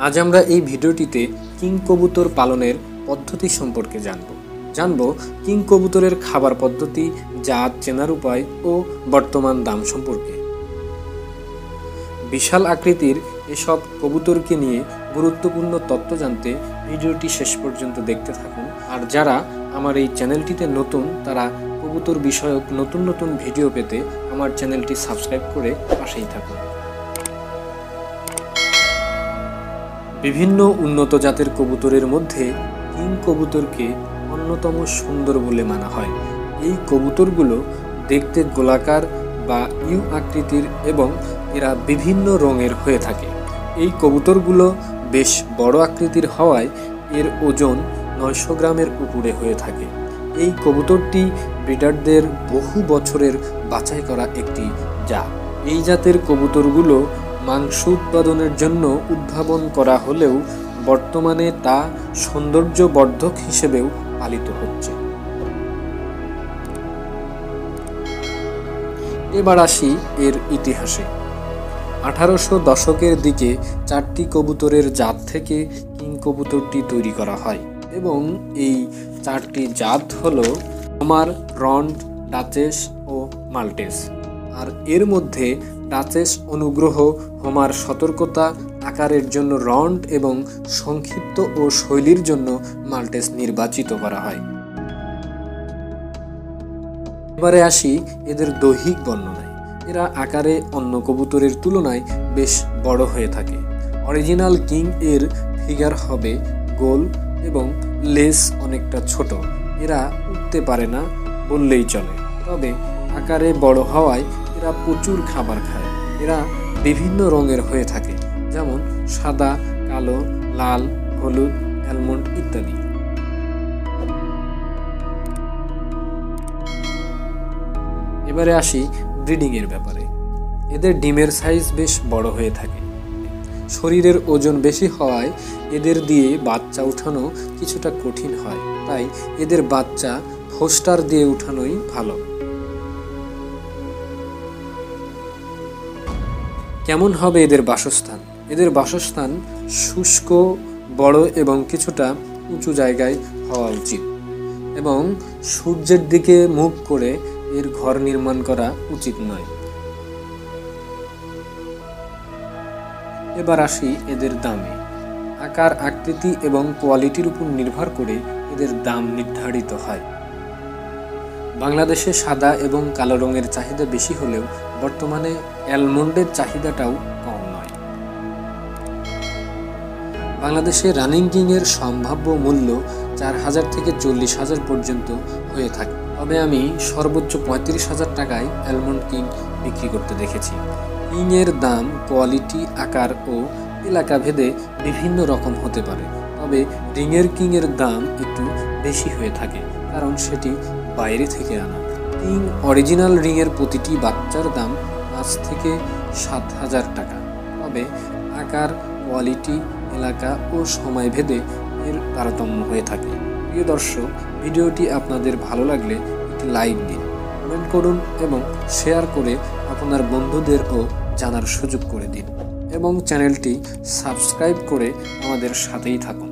आज आमरा ए भिडियोटीते किंग कबूतर पालनेर पद्धति सम्पर्के जानबो, किंग कबूतरेर खाबार पद्धति, जात चेनार उपाय और बर्तमान दाम सम्पर्के। विशाल आकृतिर एसब कबूतरके निये गुरुत्वपूर्ण तथ्य जानते भिडियोटी शेष पर्यन्त देखते थाकुन। और जारा आमार ए चैनलटीते नतुन तारा कबूतर विषयक नतून नतून भिडियो पेते आमार चैनलटी सबस्क्राइब करे पाशेई थाकुन। विभिन्न उन्नत जातेर कबूतरेर मध्य किंग कबूतरके अन्यतम सुंदर बोले माना हय। एई कबूतरगुलो देखते गोलाकार बा यू आकृतिर एवं एरा विभिन्न रंगेर हये थाके। एई कबूतरगुलो बेश बड़ आकृतिर हवाय एर ओजन 900 ग्रामेर उपरे हये थाके। एई कबूतरटी ब्रिडारदेर बहु बछरेर बाछाई करा एकटी जात। एई जातेर कबूतरगुलो मांस उत्पादनेर जन्य उद्भावन करा होलेও बर्तमाने ता सौंदर्य बर्धक हिसेबेও पालित होच्छे। एबार आसি एर इतिहासे। 1800 दशकेर दिके चारटी कबूतरेर जात थेके किंग कबूतरटी तैरी करा हय এবং এই চারটি জাত হলো আমার, রন্ড, ডাচেস ও মাল্টেস। আর এর মধ্যে ডাচেস অনুগ্রহ, হোমার সতর্কতা, আকারের জন্য রন্ড এবং সংক্ষিপ্ত ও শৈলীর জন্য মাল্টেস নির্বাচিত করা হয়। এবারে আসি এদের দৈহিক বর্ণনায়। এরা আকারে অন্য কবুতরের তুলনায় বেশ বড় হয়ে থাকে। অরিজিনাল কিং এর ফিগার হবে গোল এবং লেস অনেকটা ছোট। এরা উঠতে পারে না বললেই চলে, তবে আকারে বড় হওয়ায় এরা প্রচুর খাবার খায়। এরা বিভিন্ন রঙের হয়ে থাকে, যেমন সাদা, কালো, লাল, হলুদ, অ্যালমন্ড ইত্যাদি। এবারে আসি ব্রিডিং এর ব্যাপারে। এদের ডিমের সাইজ বেশ বড় হয়ে থাকে। শরীরের ওজন বেশি হওয়ায় এদের দিয়ে বাচ্চা উঠানো কিছুটা কঠিন হয়, তাই এদের বাচ্চা হোস্টার দিয়ে উঠানোই ভালো। কেমন হবে এদের বাসস্থান? এদের বাসস্থান শুষ্ক, বড় এবং কিছুটা উঁচু জায়গায় হওয়া উচিত এবং সূর্যের দিকে মুখ করে এর ঘর নির্মাণ করা উচিত নয়। এবার আসি এদের দামে। আকার, আকৃতি এবং কোয়ালিটির উপর নির্ভর করে এদের দাম নির্ধারিত হয়। বাংলাদেশে সাদা এবং কালো রঙের চাহিদা বেশি হলেও বর্তমানে অ্যালমন্ডের চাহিদাটাও কম নয়। বাংলাদেশে রানিং কিংয়ের সম্ভাব্য মূল্য 4000 থেকে 40000 পর্যন্ত হয়ে থাকে, তবে আমি সর্বোচ্চ 35000 টাকায় অ্যালমন্ড কিং বিক্রি করতে দেখেছি। কিংয়ের দাম কোয়ালিটি, আকার ও এলাকা ভেদে বিভিন্ন রকম হতে পারে, তবে রিংয়ের কিংয়ের দাম একটু বেশি হয়ে থাকে, কারণ সেটি বাইরে থেকে আনা। কিং অরিজিনাল রিংয়ের প্রতিটি বাচ্চার দাম 5 থেকে 7000 টাকা, তবে আকার, কোয়ালিটি, এলাকা ও সময় ভেদে এর তারতম্য হয়ে থাকে। প্রিয় দর্শক, ভিডিওটি আপনাদের ভালো লাগলে একটি লাইক দিন, কমেন্ট করুন এবং শেয়ার করে আপনার বন্ধুদেরও জানার সুযোগ করে দিন এবং চ্যানেলটি সাবস্ক্রাইব করে আমাদের সাথেই থাকুন।